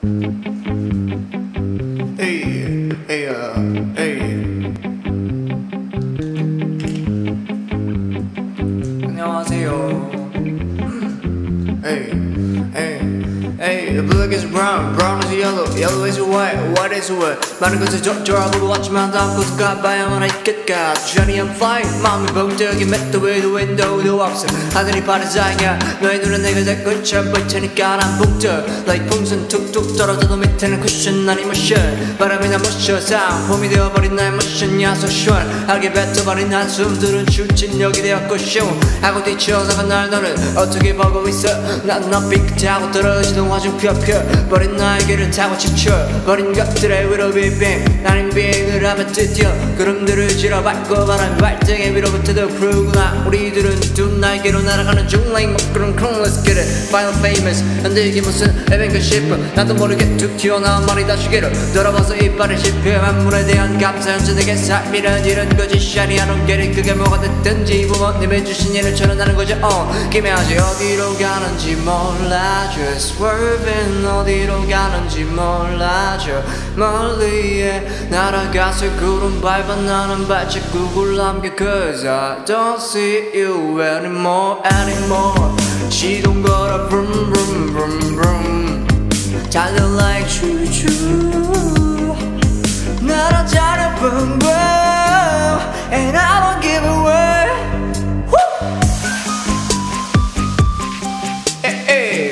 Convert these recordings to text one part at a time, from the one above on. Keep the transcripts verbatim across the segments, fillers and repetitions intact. Hey, hey, uh, hey. 안녕하세요. Hey, hey, hey. Black is brown, brown is yellow, yellow is white, white is white. 많은 것을 조절하고 왔지만 다음 것을 가봐야만 했겠까. Johnny I'm fine, 마음이 벅적인 맷도 위도 윈도우도 없음. 하늘이 파란 사이야, 너의 눈은 내가 잘 근처 볼 테니까 난 북적. Like 풍선 툭툭 떨어져도 밑에는 쿠션 난 emotion. 바람이 나 모셔 sound, 봄이 되어버린 나의 motion 야소 시원. 알게 뱉어버린 한숨들은 출진력이 되었고 쉬운. 하고 뛰쳐나간 날 너는 어떻게 보고 있어? 난 높이 타고 떨어지던 화중 펴펴 버린 나의 길을 타고 지쳐버린 것들의 위로 빙빙 나는 비행을 하며 드디어 구름들을 지러밟고 바람이 발등에 위로부터도 부르구나 우리들은 두 날개로 날아가는 중 like 먹구름 쿵 Let's get it Final famous 흔들기 무슨 앱인가 싶어 나도 모르게 툭 튀어나온 말이 다시기로 돌아봐서 이빨을 씹혀 만물에 대한 감사 현재 내게 삶이란 이런 거짓이 아니 I don't get it 그게 뭐가 됐든지 부모님이 주신 일을 전환하는 거죠 uh, 기묘하지 어디로 가는지 몰라줘 Swerving 어디로 가는지 몰라줘 멀리 날아가서 구름 밟아 나는 발짝 Google 남겨 Cause I don't see you anymore anymore 시동 걸어 vroom vroom vroom vroom 달려 like choo-choo 날아자려 boom boom And I won't give a word Woo! Hey, hey.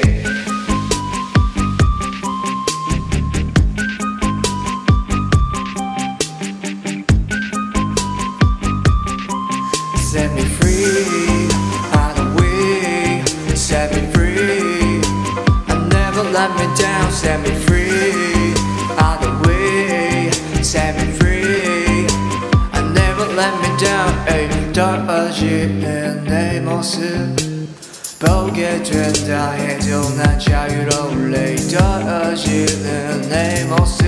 Set me free, out of the way, set me free, and never let me down, set me free, out of the way, set me free, and never let me down, 에이, 떨어지는 내 모습, 보게 된다 해도 난 자유로울래, 떨어지는 내 모습,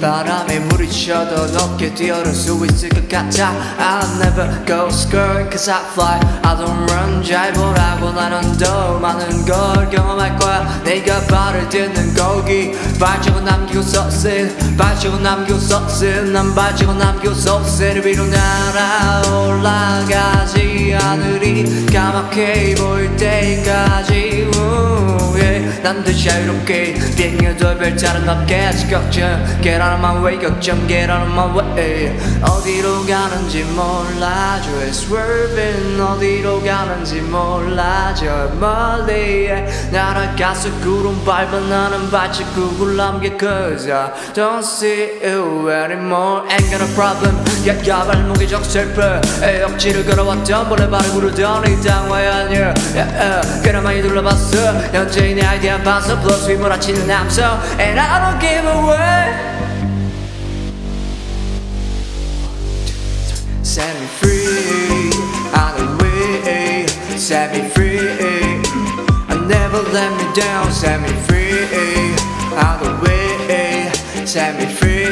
바람에 부딪혀도 높게 뛰어들 수 있을 것 같아 I'll never go skirt cause I fly I don't run 잘 보라고 나는 더 많은 걸 경험할 거야 내가 발을 딛는 거기 발자국 남기고 속세 발자국 남기고 속세 난 발자국 남기고 속세를 위로 날아올라가지 하늘이 까맣게 보일 때까지 ooh, yeah. 난 더 자유롭게 비행해도 별 다른 없게 아직 걱정 Get out of my way, 걱정 Get out of my way 어디로 가는지 몰라줘 Swerving 어디로 가는지 몰라줘 멀리 날아가서 구름 밟아 나는 발짝 구글 남겨 Cause I don't see you anymore Ain't got a problem 야야 발목이 적슬퍼 억지를 걸어왔던 볼에 발을 구르던 이 땅와야 아니야 꽤나 많이 둘러봤어 현재의 내 아이디어 반서 플러스 위 몰아치는 암석 And I don't give a word Set me free, out of the way, set me free, and never let me down, set me free, out of the way, set me free,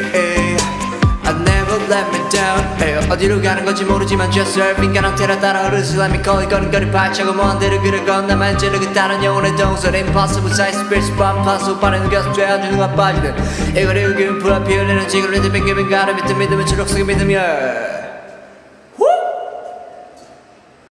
and never let me down. Hey, 어디로 가는 건지 모르지만 just surfing 가는 테라 따라 흐르지 Let me call it 거리거리 발자국 모한 대로 길을 건너만 찌르기 따른 영혼의 동선 Impossible size, spirit spot, 파수 빠른 가슴 죄한 누가 빠지든 이 거리 우기운 불안 피 흘리는 지구를 믿음 빙기빙 가르 믿음 믿음은 초록색의 믿음이야